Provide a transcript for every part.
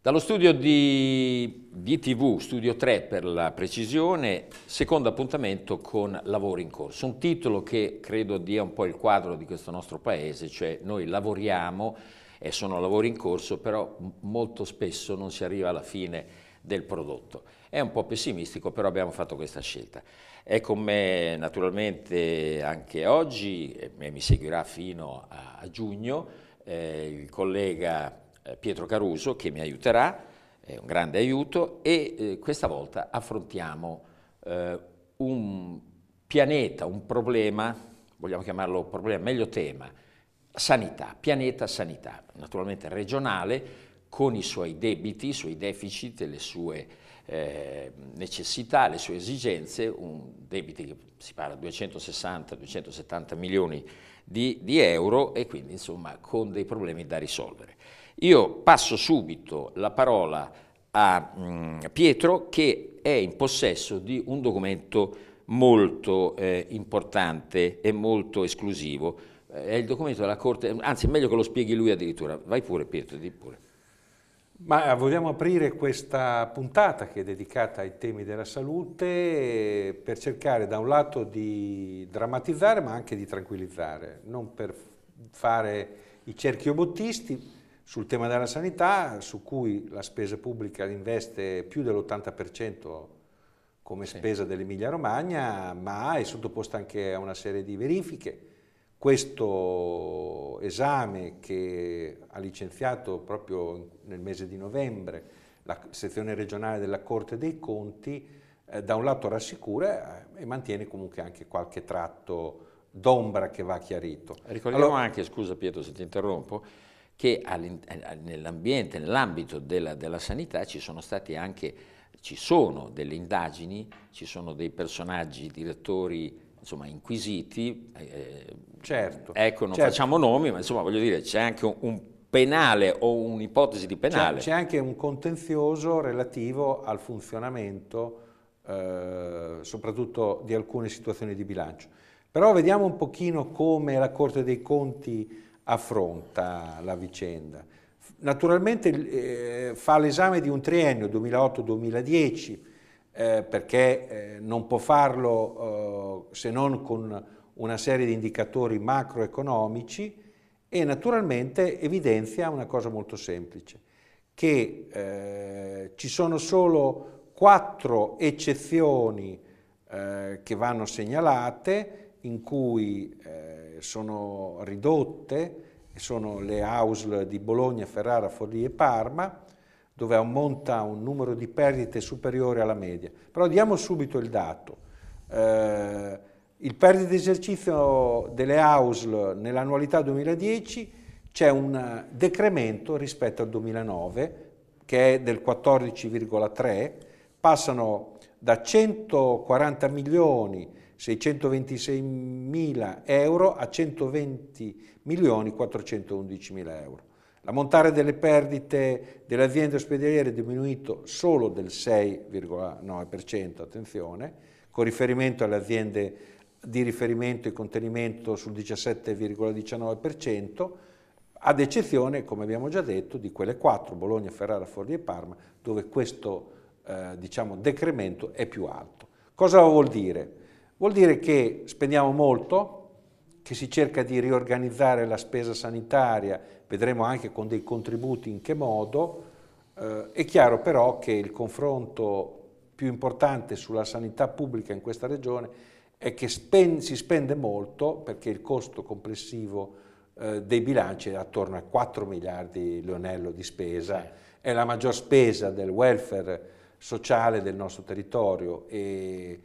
Dallo studio di TV Studio 3 per la precisione, secondo appuntamento con Lavori in corso, un titolo che credo dia un po' il quadro di questo nostro paese, cioè noi lavoriamo e sono lavori in corso, però molto spesso non si arriva alla fine del prodotto. È un po' pessimistico, però abbiamo fatto questa scelta. È con me naturalmente anche oggi, e mi seguirà fino a giugno, il collega Pietro Caruso, che mi aiuterà, è un grande aiuto, e questa volta affrontiamo un pianeta, un problema, vogliamo chiamarlo problema, meglio tema, sanità, pianeta sanità, naturalmente regionale, con i suoi debiti, i suoi deficit, le sue necessità, le sue esigenze, un debiti che si parla di 260-270 milioni di euro, e quindi insomma con dei problemi da risolvere. Io passo subito la parola a Pietro, che è in possesso di un documento molto importante e molto esclusivo. È il documento della Corte, anzi meglio che lo spieghi lui addirittura. Vai pure Pietro, di pure. Ma vogliamo aprire questa puntata, che è dedicata ai temi della salute, per cercare da un lato di drammatizzare ma anche di tranquillizzare, non per fare i cerchiobottisti sul tema della sanità, su cui la spesa pubblica investe più dell'80% come spesa dell'Emilia-Romagna, ma è sottoposta anche a una serie di verifiche. Questo esame che ha licenziato proprio nel mese di novembre la sezione regionale della Corte dei Conti, da un lato rassicura e mantiene comunque anche qualche tratto d'ombra che va chiarito. Ricordiamo allora, anche, scusa Pietro se ti interrompo, che nell'ambiente, nell'ambito della sanità ci sono stati anche, ci sono delle indagini, ci sono dei personaggi, direttori, insomma, inquisiti. Certo. Ecco, non facciamo nomi, ma insomma, voglio dire, c'è anche un penale o un'ipotesi di penale. C'è anche un contenzioso relativo al funzionamento, soprattutto di alcune situazioni di bilancio. Però vediamo un pochino come la Corte dei Conti affronta la vicenda. Naturalmente fa l'esame di un triennio 2008-2010 perché non può farlo se non con una serie di indicatori macroeconomici, e naturalmente evidenzia una cosa molto semplice, che ci sono solo 4 eccezioni che vanno segnalate, in cui sono ridotte, sono le Ausl di Bologna, Ferrara, Forlì e Parma, dove ammonta un numero di perdite superiore alla media. Però diamo subito il dato. Il perdita di esercizio delle Ausl nell'annualità 2010 c'è un decremento rispetto al 2009, che è del 14,3, passano da 140 milioni 626.000 euro a 120.411.000 euro. L'ammontare delle perdite delle aziende ospedaliere è diminuito solo del 6,9%, attenzione, con riferimento alle aziende di riferimento e contenimento sul 17,19%, ad eccezione, come abbiamo già detto, di quelle 4, Bologna, Ferrara, Forlì e Parma, dove questo diciamo, decremento è più alto. Cosa vuol dire? Vuol dire che spendiamo molto, che si cerca di riorganizzare la spesa sanitaria, vedremo anche con dei contributi in che modo. È chiaro però che il confronto più importante sulla sanità pubblica in questa regione è che si spende molto, perché il costo complessivo dei bilanci è attorno a 4 miliardi lionello di spesa, è la maggior spesa del welfare sociale del nostro territorio, e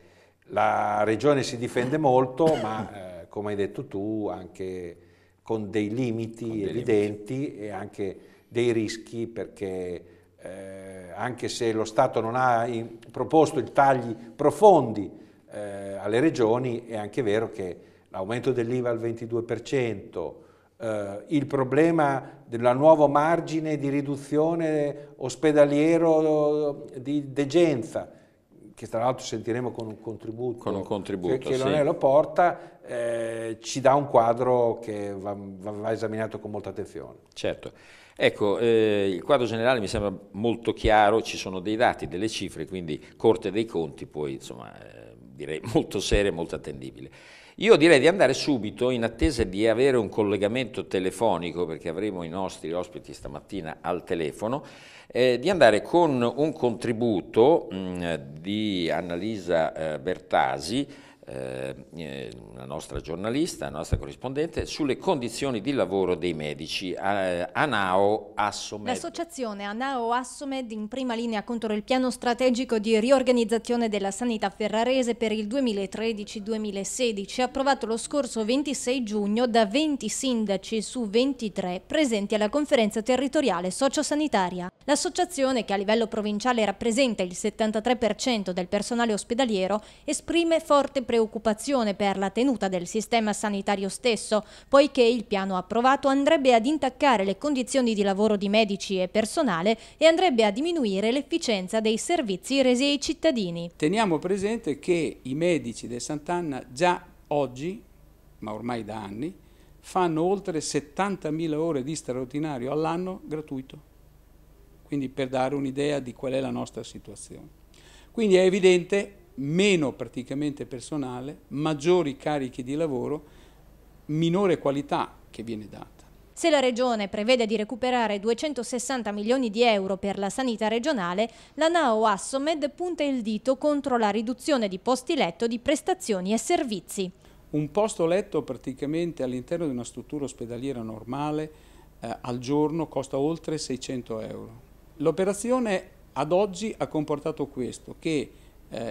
la regione si difende molto, ma come hai detto tu, anche con dei limiti evidenti e anche dei rischi, perché anche se lo Stato non ha proposto i tagli profondi alle regioni, è anche vero che l'aumento dell'IVA al 22%, il problema del nuovo margine di riduzione ospedaliero di degenza, che tra l'altro sentiremo con un contributo, che Leonello lo porta, ci dà un quadro che va esaminato con molta attenzione. Certo. Ecco, il quadro generale mi sembra molto chiaro, ci sono dei dati, delle cifre, quindi Corte dei Conti poi, insomma, direi molto seria e molto attendibile. Io direi di andare subito, in attesa di avere un collegamento telefonico, perché avremo i nostri ospiti stamattina al telefono, di andare con un contributo di Annalisa Bertasi, la nostra giornalista, la nostra corrispondente, sulle condizioni di lavoro dei medici, ANAAO Assomed. L'associazione ANAAO Assomed in prima linea contro il piano strategico di riorganizzazione della sanità ferrarese per il 2013-2016, approvato lo scorso 26 giugno da 20 sindaci su 23 presenti alla conferenza territoriale sociosanitaria. L'associazione, che a livello provinciale rappresenta il 73% del personale ospedaliero, esprime forte preoccupazione per la tenuta del sistema sanitario stesso, poiché il piano approvato andrebbe ad intaccare le condizioni di lavoro di medici e personale e andrebbe a diminuire l'efficienza dei servizi resi ai cittadini. Teniamo presente che i medici del Sant'Anna già oggi, ma ormai da anni, fanno oltre 70.000 ore di straordinario all'anno gratuito, quindi per dare un'idea di qual è la nostra situazione. Quindi è evidente meno praticamente personale, maggiori carichi di lavoro, minore qualità che viene data. Se la Regione prevede di recuperare 260 milioni di euro per la sanità regionale, l'ANAAO Assomed punta il dito contro la riduzione di posti letto di prestazioni e servizi. Un posto letto praticamente all'interno di una struttura ospedaliera normale al giorno costa oltre 600 euro. L'operazione ad oggi ha comportato questo, che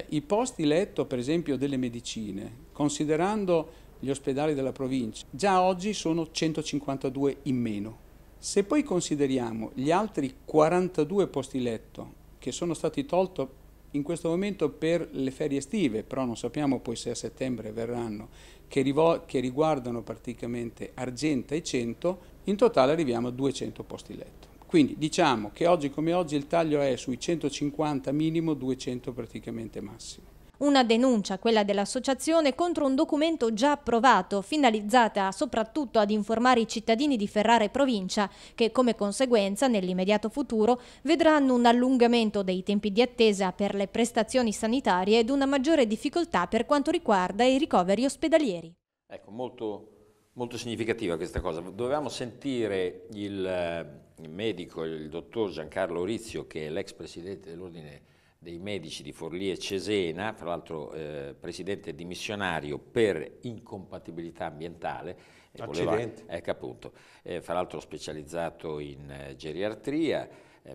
i posti letto per esempio delle medicine, considerando gli ospedali della provincia, già oggi sono 152 in meno. Se poi consideriamo gli altri 42 posti letto che sono stati tolti in questo momento per le ferie estive, però non sappiamo poi se a settembre verranno, che riguardano praticamente Argenta e Cento, in totale arriviamo a 200 posti letto. Quindi diciamo che oggi come oggi il taglio è sui 150 minimo, 200 praticamente massimo. Una denuncia, quella dell'associazione, contro un documento già approvato, finalizzata soprattutto ad informare i cittadini di Ferrara e provincia, che come conseguenza nell'immediato futuro vedranno un allungamento dei tempi di attesa per le prestazioni sanitarie ed una maggiore difficoltà per quanto riguarda i ricoveri ospedalieri. Ecco, molto significativa questa cosa. Dovevamo sentire il medico, il dottor Giancarlo Aulizio, che è l'ex presidente dell'Ordine dei Medici di Forlì e Cesena, tra l'altro presidente dimissionario per incompatibilità ambientale. Accidenti. Appunto, fra l'altro specializzato in geriatria,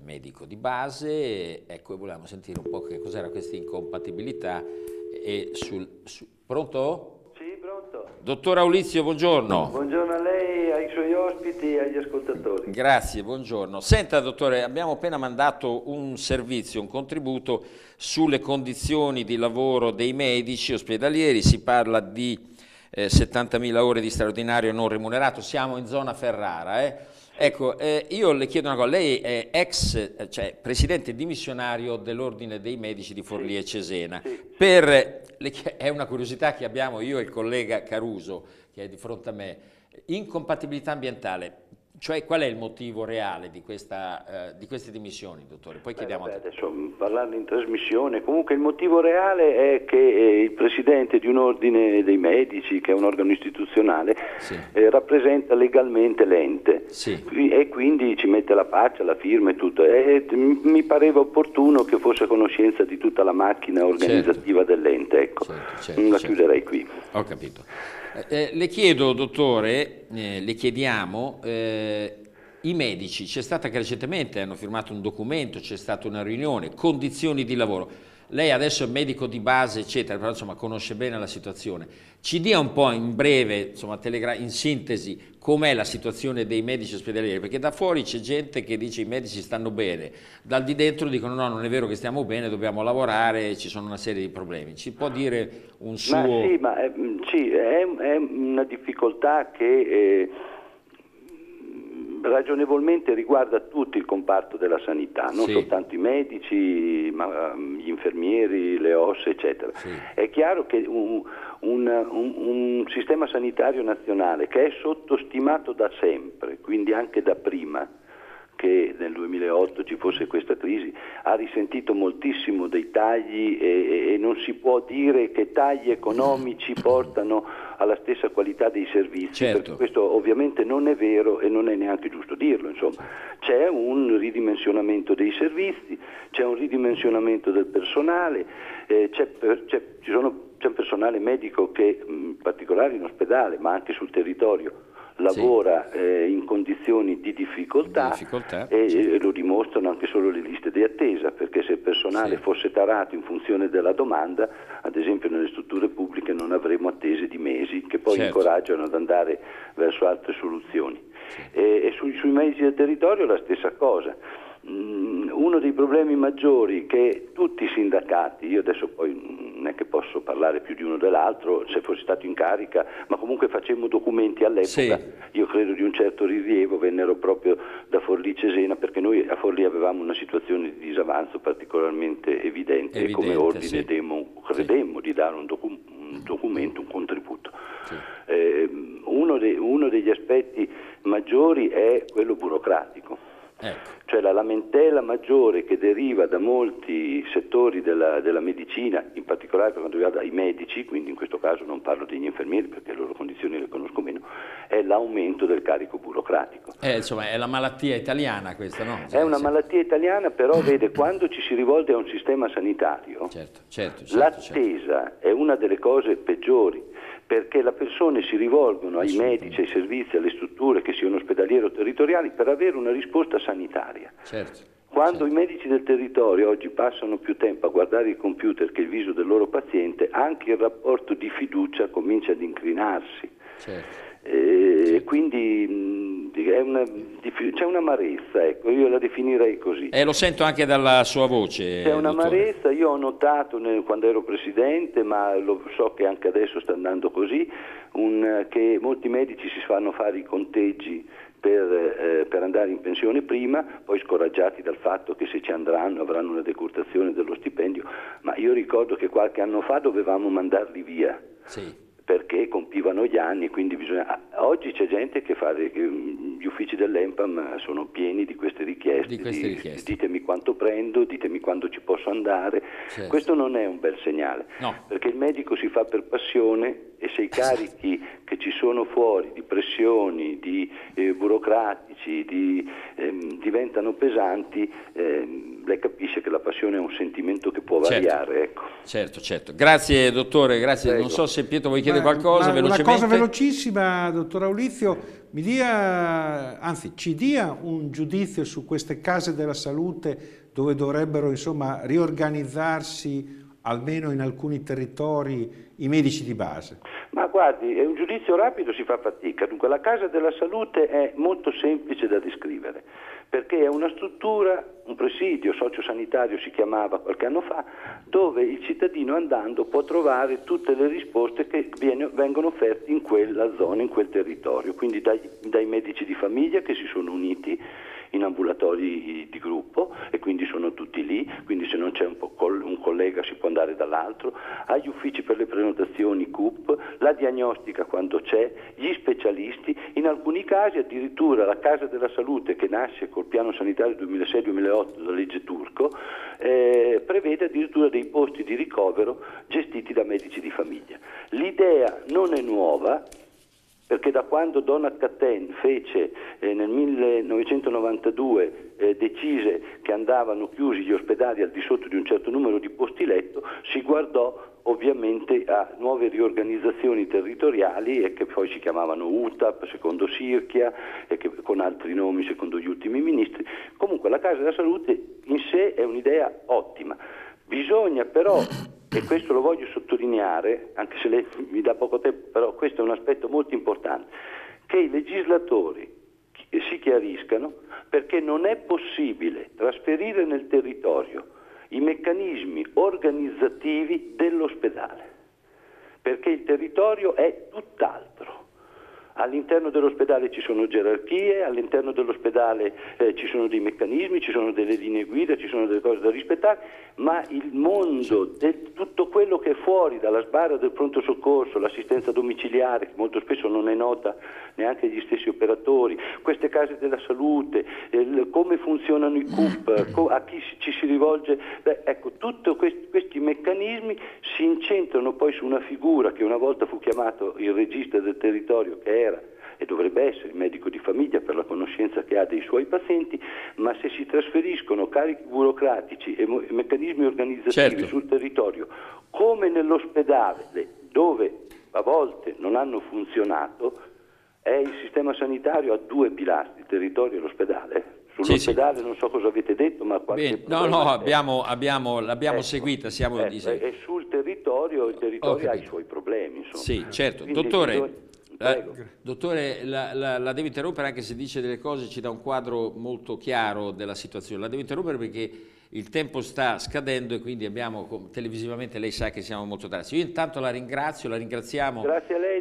medico di base, ecco, e volevamo sentire un po' che cos'era questa incompatibilità e Pronto? Dottor Aulizio, buongiorno. Buongiorno a lei, ai suoi ospiti e agli ascoltatori. Grazie, buongiorno. Senta dottore, abbiamo appena mandato un servizio, un contributo sulle condizioni di lavoro dei medici ospedalieri, si parla di 70.000 ore di straordinario non remunerato, siamo in zona Ferrara. Ecco, io le chiedo una cosa, lei è ex, cioè presidente dimissionario dell'Ordine dei Medici di Forlì e Cesena, è una curiosità che abbiamo io e il collega Caruso, che è di fronte a me, incompatibilità ambientale, cioè qual è il motivo reale di queste dimissioni, dottore? Poi chiediamo adesso, parlando in trasmissione, comunque il motivo reale è che il presidente di un ordine dei medici, che è un organo istituzionale, sì, rappresenta legalmente l'ente, sì, e quindi ci mette la faccia, la firma e tutto, e mi pareva opportuno che fosse a conoscenza di tutta la macchina organizzativa, certo, dell'ente, ecco, certo. Chiuderei qui. Ho capito. Le chiedo, dottore, le chiediamo, i medici, c'è stata che recentemente hanno firmato un documento, c'è stata una riunione, condizioni di lavoro. lei adesso è medico di base eccetera, però insomma conosce bene la situazione, ci dia un po' in breve, insomma in sintesi, com'è la situazione dei medici ospedalieri, perché da fuori c'è gente che dice i medici stanno bene, dal di dentro dicono no, non è vero che stiamo bene, dobbiamo lavorare, ci sono una serie di problemi, ci può dire un suo... Ma sì, ma, sì è una difficoltà che... ragionevolmente riguarda tutto il comparto della sanità, non soltanto i medici, ma gli infermieri, le OSS, eccetera. Sì. È chiaro che un sistema sanitario nazionale che è sottostimato da sempre, quindi anche da prima che nel 2008 ci fosse questa crisi, ha risentito moltissimo dei tagli e non si può dire che tagli economici portano alla stessa qualità dei servizi, certo, perché questo ovviamente non è vero e non è neanche giusto dirlo, insomma. C'è un ridimensionamento dei servizi, c'è un ridimensionamento del personale, c'è un personale medico che in particolare in ospedale ma anche sul territorio lavora in condizioni di difficoltà, e lo dimostrano anche solo le liste di attesa, perché se il personale fosse tarato in funzione della domanda, ad esempio nelle strutture pubbliche non avremmo attese di mesi che poi incoraggiano ad andare verso altre soluzioni. E sui medici del territorio la stessa cosa. Uno dei problemi maggiori che tutti i sindacati, io adesso poi non è che posso parlare più di uno dell'altro, se fossi stato in carica, ma comunque facemmo documenti all'epoca, io credo di un certo rilievo, vennero proprio da Forlì e Cesena, perché noi a Forlì avevamo una situazione di disavanzo particolarmente evidente, e come ordine credemmo di dare un documento, un contributo. Uno degli aspetti maggiori è quello burocratico. Cioè la lamentela maggiore che deriva da molti settori della medicina, in particolare per quanto riguarda i medici, quindi in questo caso non parlo degli infermieri perché le loro condizioni le conosco meno, è l'aumento del carico burocratico. Insomma è la malattia italiana questa, no? È una malattia italiana, però vede, quando ci si rivolge a un sistema sanitario, l'attesa è una delle cose peggiori, perché le persone si rivolgono ai medici, ai servizi, alle strutture, che siano ospedaliere o territoriali, per avere una risposta sanitaria. Quando i medici del territorio oggi passano più tempo a guardare il computer che il viso del loro paziente, anche il rapporto di fiducia comincia ad incrinarsi. Quindi c'è un'amarezza, ecco, io la definirei così. Lo sento anche dalla sua voce. C'è un'amarezza, io ho notato quando ero presidente, ma lo so che anche adesso sta andando così, che molti medici si fanno fare i conteggi per andare in pensione prima, poi scoraggiati dal fatto che se ci andranno avranno una decurtazione dello stipendio, ma io ricordo che qualche anno fa dovevamo mandarli via. Perché compivano gli anni, quindi bisogna... Oggi c'è gente che fa... Gli uffici dell'ENPAM sono pieni di queste richieste, ditemi quanto prendo, ditemi quando ci posso andare. Questo non è un bel segnale, perché il medico si fa per passione, e se i carichi che ci sono fuori di pressioni, di burocratici, diventano pesanti, lei capisce che la passione è un sentimento che può variare. Certo. Grazie dottore, grazie. Prego. Non so se Pietro vuoi chiedere qualcosa velocemente. Una cosa velocissima, dottor Aulizio, mi dia, anzi ci dia un giudizio su queste case della salute dove dovrebbero insomma riorganizzarsi almeno in alcuni territori i medici di base. Ma guardi, è un giudizio rapido, si fa fatica. Dunque la casa della salute è molto semplice da descrivere, perché è una struttura, un presidio sociosanitario si chiamava qualche anno fa, dove il cittadino andando può trovare tutte le risposte che vengono offerte in quella zona, in quel territorio, quindi dai medici di famiglia che si sono uniti in ambulatori di gruppo e quindi sono tutti lì, quindi se non c'è un collega si può andare dall'altro, agli uffici per le prenotazioni CUP, la diagnostica quando c'è, gli specialisti, in alcuni casi addirittura la Casa della Salute, che nasce col piano sanitario 2006-2008 dalla legge Turco, prevede addirittura dei posti di ricovero gestiti da medici di famiglia. L'idea non è nuova, perché da quando Donat Cattin fece nel 1992 decise che andavano chiusi gli ospedali al di sotto di un certo numero di posti letto, si guardò ovviamente a nuove riorganizzazioni territoriali, e che poi si chiamavano UTAP secondo Sirchia e che, con altri nomi secondo gli ultimi ministri. Comunque la Casa della Salute in sé è un'idea ottima, Bisogna però, e questo lo voglio sottolineare, anche se lei mi dà poco tempo, però questo è un aspetto molto importante, che i legislatori si chiariscano, perché non è possibile trasferire nel territorio i meccanismi organizzativi dell'ospedale, perché il territorio è tutt'altro. All'interno dell'ospedale ci sono gerarchie, all'interno dell'ospedale ci sono dei meccanismi, ci sono delle linee guida, ci sono delle cose da rispettare, ma il mondo, tutto quello che è fuori dalla sbarra del pronto soccorso, l'assistenza domiciliare, che molto spesso non è nota neanche agli stessi operatori, queste case della salute, come funzionano i CUP, a chi ci si rivolge, ecco, tutti questi meccanismi si incentrano poi su una figura che una volta fu chiamato il regista del territorio, che è era e dovrebbe essere il medico di famiglia per la conoscenza che ha dei suoi pazienti, ma se si trasferiscono carichi burocratici e meccanismi organizzativi sul territorio, come nell'ospedale, dove a volte non hanno funzionato, è il sistema sanitario a due pilastri, il territorio e l'ospedale. Sull'ospedale non so cosa avete detto, ma qualche l'abbiamo seguita, siamo e sul territorio, il territorio ha i suoi problemi, insomma. Quindi, dottore, dottore, la devo interrompere, anche se dice delle cose, ci dà un quadro molto chiaro della situazione. La devo interrompere perché il tempo sta scadendo e quindi abbiamo televisivamente, lei sa che siamo molto tardi. Io intanto la ringrazio, la ringraziamo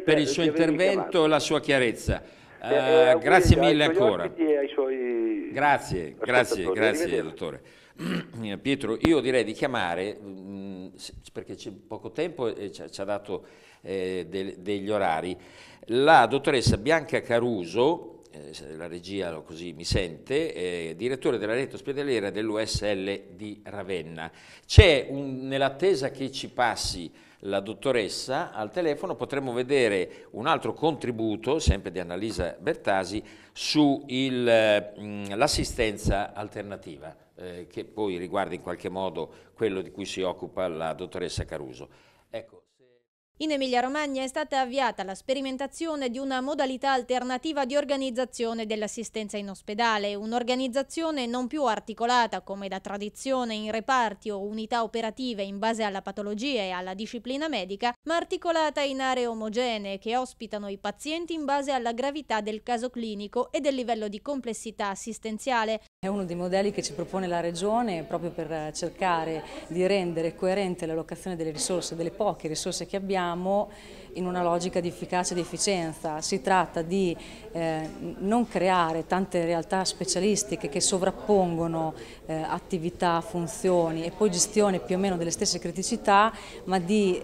per il suo intervento e la sua chiarezza. Grazie mille ancora. Grazie dottore. Pietro, io direi di chiamare, perché c'è poco tempo e ci ha dato degli orari, la dottoressa Bianca Caruso, la regia così mi sente, direttore della rete ospedaliera dell'USL di Ravenna. C'è, nell'attesa che ci passi la dottoressa al telefono, potremmo vedere un altro contributo, sempre di Annalisa Bertasi, su l'assistenza alternativa, che poi riguarda in qualche modo quello di cui si occupa la dottoressa Caruso. Ecco. In Emilia-Romagna è stata avviata la sperimentazione di una modalità alternativa di organizzazione dell'assistenza in ospedale, un'organizzazione non più articolata come da tradizione in reparti o unità operative in base alla patologia e alla disciplina medica, ma articolata in aree omogenee che ospitano i pazienti in base alla gravità del caso clinico e del livello di complessità assistenziale. È uno dei modelli che ci propone la Regione proprio per cercare di rendere coerente l'allocazione delle risorse, delle poche risorse che abbiamo, in una logica di efficacia e di efficienza. Si tratta di non creare tante realtà specialistiche che sovrappongono attività, funzioni e poi gestione più o meno delle stesse criticità, ma di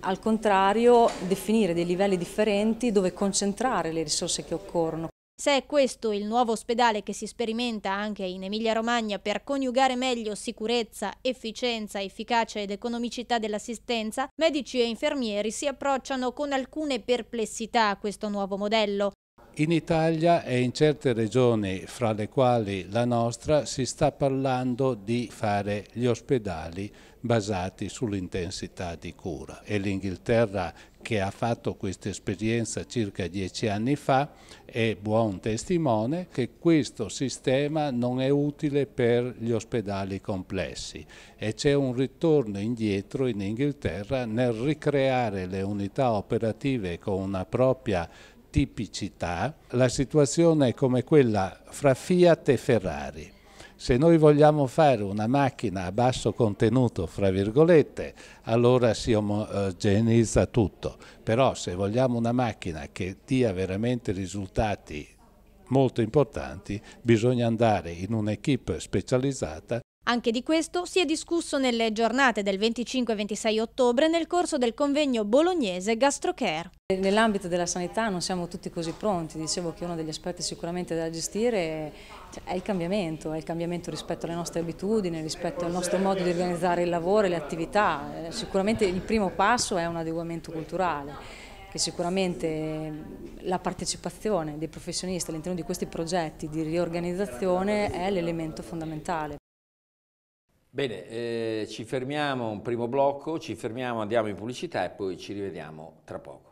al contrario definire dei livelli differenti dove concentrare le risorse che occorrono. Se è questo il nuovo ospedale che si sperimenta anche in Emilia-Romagna per coniugare meglio sicurezza, efficienza, efficacia ed economicità dell'assistenza, medici e infermieri si approcciano con alcune perplessità a questo nuovo modello. In Italia e in certe regioni, fra le quali la nostra, si sta parlando di fare gli ospedali basati sull'intensità di cura, e l'Inghilterra, che ha fatto questa esperienza circa 10 anni fa, è buon testimone che questo sistema non è utile per gli ospedali complessi, e c'è un ritorno indietro in Inghilterra nel ricreare le unità operative con una propria tipicità. La situazione è come quella fra Fiat e Ferrari. Se noi vogliamo fare una macchina a basso contenuto, fra virgolette, allora si omogeneizza tutto, però se vogliamo una macchina che dia veramente risultati molto importanti, bisogna andare in un'equipe specializzata. Anche di questo si è discusso nelle giornate del 25-26 ottobre nel corso del convegno bolognese Gastrocare. Nell'ambito della sanità non siamo tutti così pronti, dicevo che uno degli aspetti sicuramente da gestire è il cambiamento rispetto alle nostre abitudini, rispetto al nostro modo di organizzare il lavoro e le attività. Sicuramente il primo passo è un adeguamento culturale, che sicuramente la partecipazione dei professionisti all'interno di questi progetti di riorganizzazione è l'elemento fondamentale. Bene, ci fermiamo un primo blocco, andiamo in pubblicità e poi ci rivediamo tra poco.